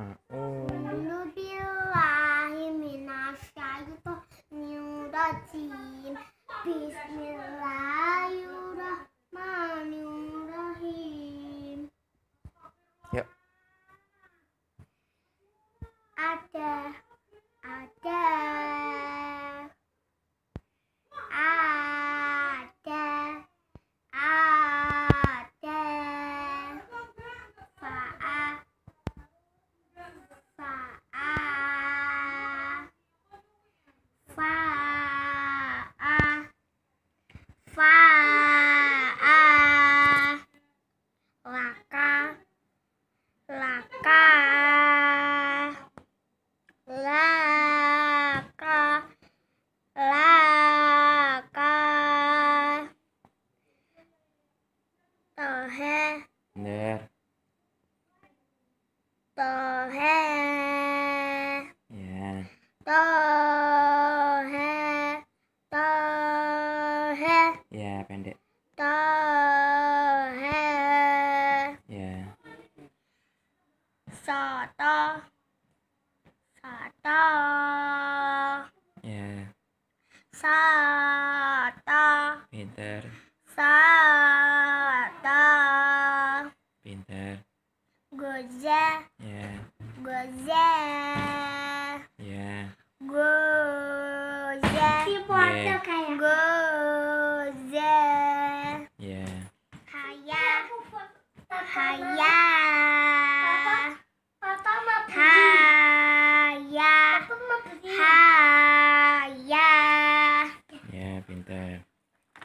Bismillahirrahmanirrahim. Bismillahirrahmanirrahim. Yuk. Ya, pendek. Ya. Soto. Ya. Soto. Pinter. Goje. Pintar.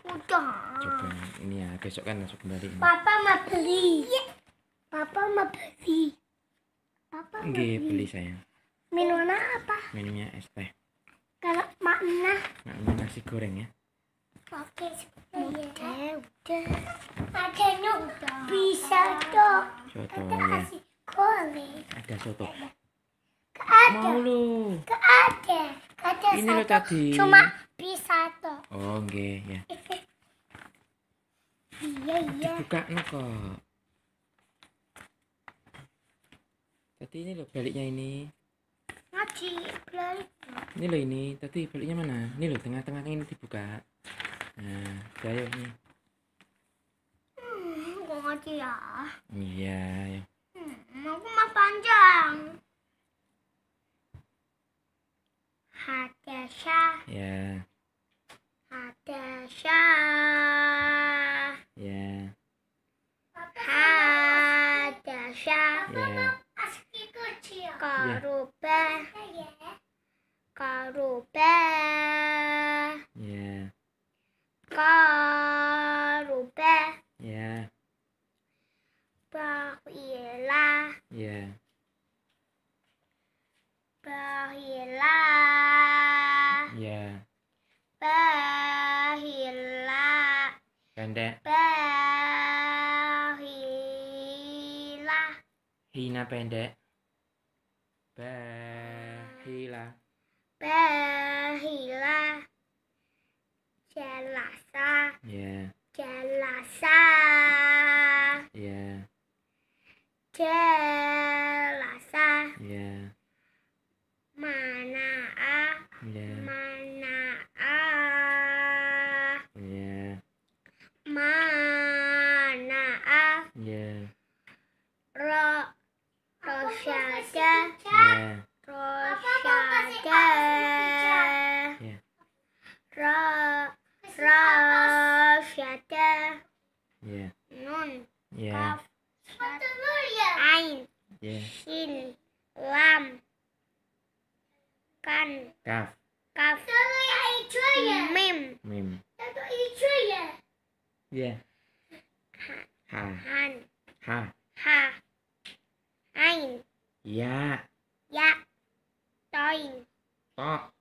Udah. Coba ini ya, besok kan langsung kembali. Papa mau beli. Beli sayang. Minumnya apa? Minumnya es teh. Kalau makna nasi goreng ya. Oke, udah. Adanya bisa toh. Ada soto. Gak ada. Ini lo tadi. Cuma bisa toh. Oh, nggih, ya. Iya. Dibukakno kok. Tadi ini lo baliknya ini. Ngaji balik. Ini lo ini, tadi baliknya mana? Ini lo tengah-tengah ini dibuka. Nah, ayo ini. Kok ngaji ya? Iya, ya. Aku mah panjang. Bahila Jelasa Ain. Ya. Toin.